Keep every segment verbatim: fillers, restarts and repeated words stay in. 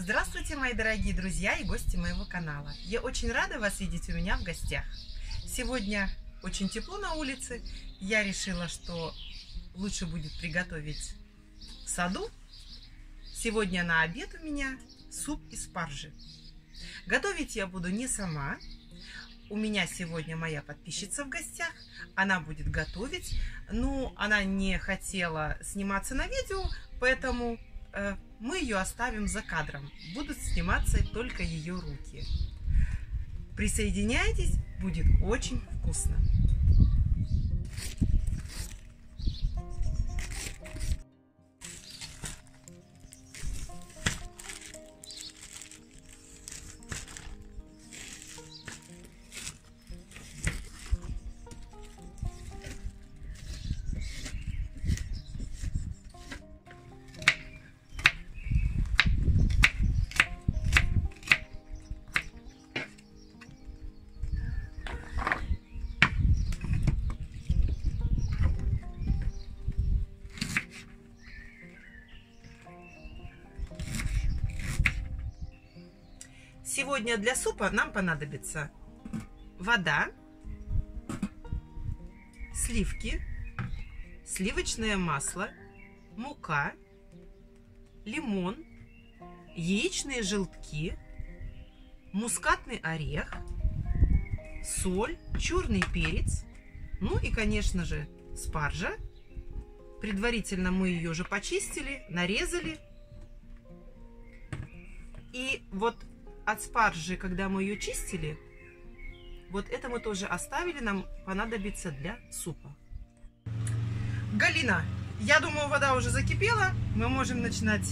Здравствуйте, мои дорогие друзья и гости моего канала. Я очень рада вас видеть у меня в гостях. Сегодня очень тепло на улице. Я решила, что лучше будет приготовить в саду. Сегодня на обед у меня суп из спаржи. Готовить я буду не сама. У меня сегодня моя подписчица в гостях. Она будет готовить. Но она не хотела сниматься на видео, поэтому э, мы ее оставим за кадром. Будут сниматься только ее руки. Присоединяйтесь, будет очень вкусно. Сегодня для супа нам понадобится вода, сливки, сливочное масло, мука, лимон, яичные желтки, мускатный орех, соль, черный перец, ну и, конечно же, спаржа. Предварительно мы ее уже почистили, нарезали. И вот от спаржи, когда мы ее чистили, вот это мы тоже оставили, нам понадобится для супа. Галина, я думаю, вода уже закипела, мы можем начинать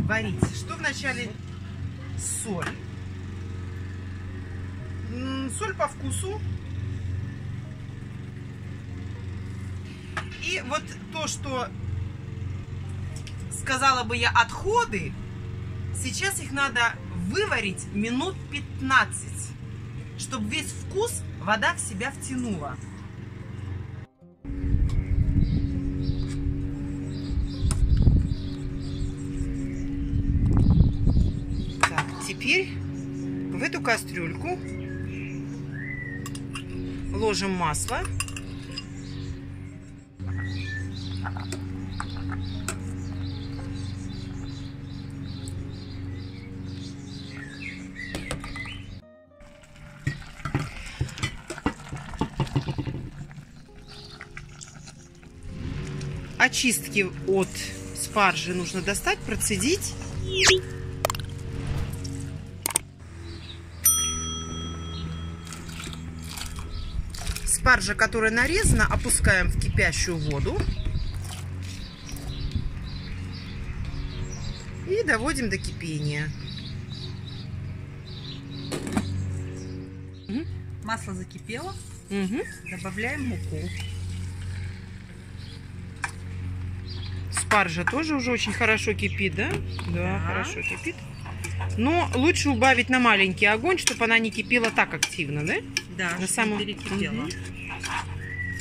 варить. Что вначале? Соль. Соль по вкусу. И вот то, что сказала бы я, отходы, сейчас их надо выварить минут пятнадцать, чтобы весь вкус вода в себя втянула. Так, теперь в эту кастрюльку ложим масло. Очистки от спаржи нужно достать, процедить. Спаржа, которая нарезана, опускаем в кипящую воду. И доводим до кипения. Масло закипело. Угу. Добавляем муку. Спаржа тоже уже очень хорошо кипит, да? Да, да, хорошо кипит. Но лучше убавить на маленький огонь, чтобы она не кипела так активно, да? Да, на самом... перекипела. Угу.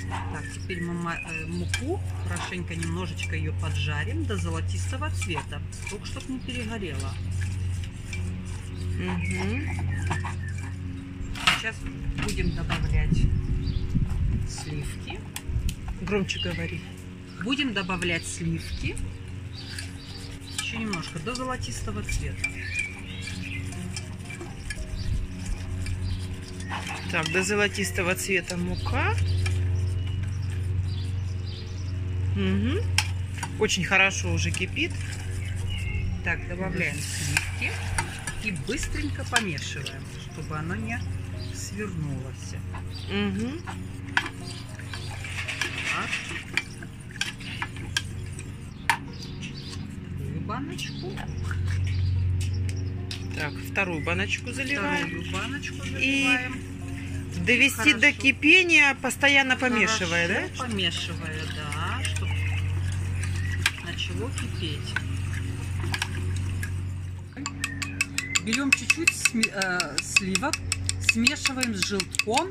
Так, теперь мы муку хорошенько немножечко ее поджарим до золотистого цвета, только чтобы не перегорела. Угу. Сейчас будем добавлять сливки. Громче говори. Будем добавлять сливки, еще немножко, до золотистого цвета. Так, до золотистого цвета мука. Угу. Очень хорошо уже кипит. Так, добавляем сливки и быстренько помешиваем, чтобы оно не свернулось. Угу. Так. Баночку. Так, вторую баночку заливаем. Вторую баночку заливаем. И довести хорошо до кипения, постоянно помешивая, хорошо, да? Помешивая, да, чтобы начало кипеть. Берем чуть-чуть сливок, смешиваем с желтком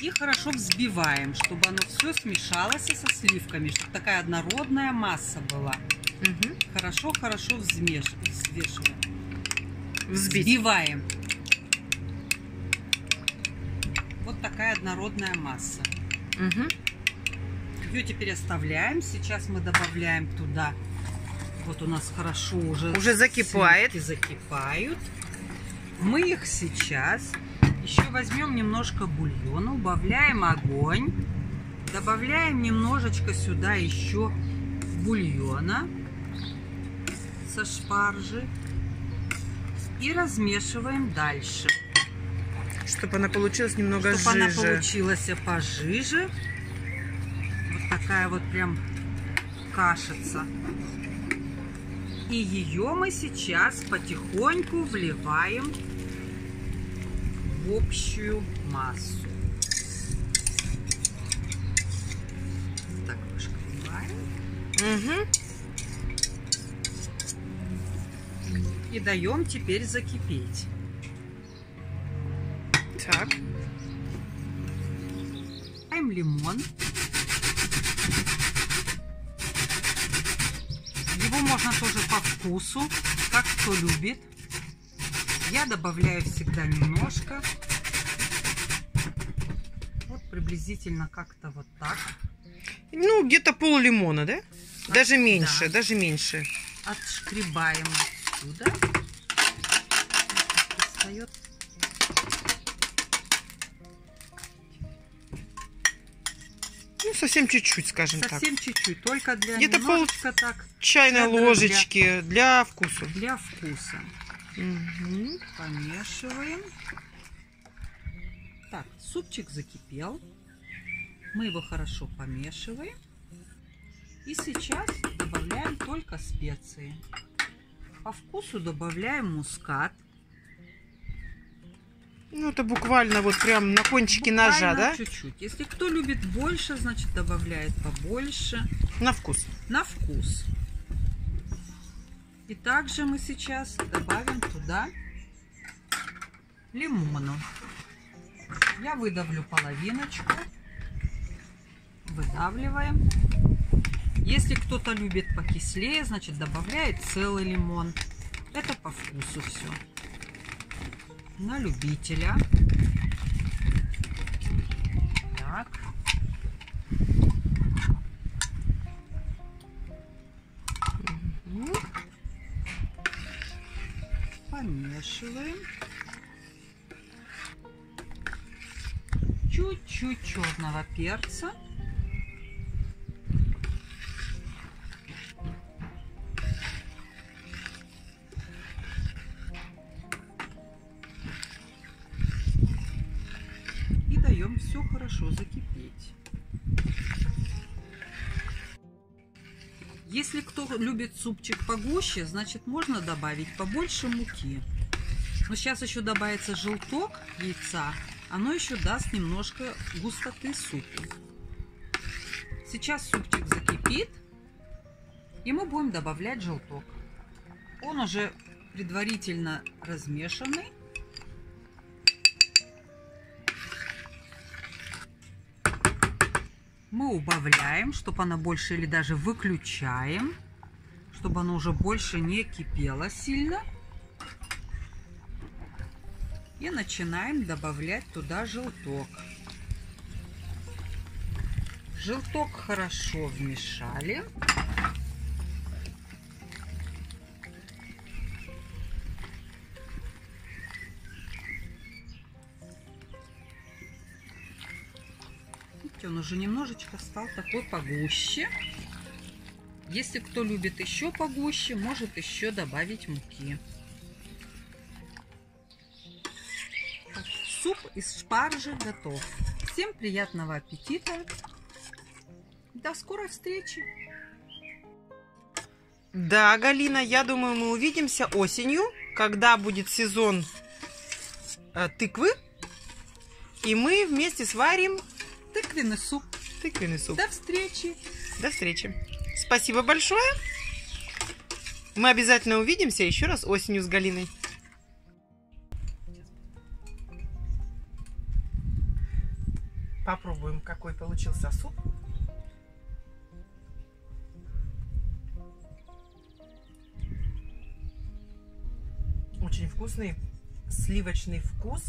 и хорошо взбиваем, чтобы оно все смешалось со сливками, чтобы такая однородная масса была. Хорошо-хорошо взвешиваем. взбить. Взбиваем. Вот такая однородная масса. Угу. Ее теперь оставляем. Сейчас мы добавляем туда. Вот у нас хорошо уже, уже закипает. закипают. Мы их сейчас еще возьмем немножко бульона, убавляем огонь, добавляем немножечко сюда еще бульона со шпаржи и размешиваем дальше. Чтобы она получилась немного жиже. Чтобы она получилась пожиже. Вот такая вот прям кашица. И ее мы сейчас потихоньку вливаем в общую массу. Вот так вышкриваем. Угу. И даем теперь закипеть. Так. Добавим лимон. Его можно тоже по вкусу, как кто любит. Я добавляю всегда немножко. Вот приблизительно как-то вот так. Ну, где-то пол лимона, да? Так, даже меньше, да. даже меньше. Отшкребаем отсюда. Остается. Ну, совсем чуть-чуть, скажем так. Совсем чуть-чуть, только для где-то пол так, чайной ложечки для, для вкуса. Для вкуса. Угу. Помешиваем. Так, супчик закипел. Мы его хорошо помешиваем. И сейчас добавляем только специи. По вкусу добавляем мускат. Ну, это буквально вот прям на кончике буквально ножа, да? Чуть-чуть. Если кто любит больше, значит, добавляет побольше. На вкус. На вкус. И также мы сейчас добавим туда лимону. Я выдавлю половиночку. Выдавливаем. Если кто-то любит покислее, значит, добавляет целый лимон. Это по вкусу все. На любителя. Так. Угу. Помешиваем. Чуть-чуть черного перца. Все хорошо закипеть. Если кто любит супчик погуще, значит, можно добавить побольше муки. Но сейчас еще добавится желток яйца. Оно еще даст немножко густоты супу. Сейчас супчик закипит. И мы будем добавлять желток. Он уже предварительно размешанный. Мы убавляем, чтобы она больше, или даже выключаем, чтобы она уже больше не кипела сильно. И начинаем добавлять туда желток. Желток хорошо вмешали. Он уже немножечко стал такой погуще. Если кто любит еще погуще, может еще добавить муки. Суп из шпаржи готов. Всем приятного аппетита. До скорой встречи. Да, Галина, я думаю, мы увидимся осенью, когда будет сезон тыквы. И мы вместе сварим тыквенный суп. Тыквенный суп. До встречи. До встречи. Спасибо большое. Мы обязательно увидимся еще раз осенью с Галиной. Попробуем, какой получился суп. очень вкусный сливочный вкус.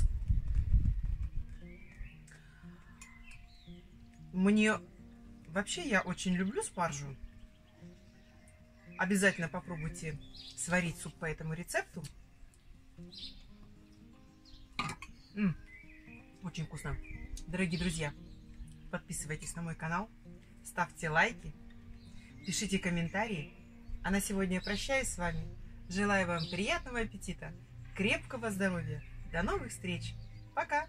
Мне вообще, я очень люблю спаржу. Обязательно попробуйте сварить суп по этому рецепту. М-м, очень вкусно. Дорогие друзья, подписывайтесь на мой канал, ставьте лайки, пишите комментарии. А на сегодня я прощаюсь с вами. Желаю вам приятного аппетита, крепкого здоровья. До новых встреч. Пока!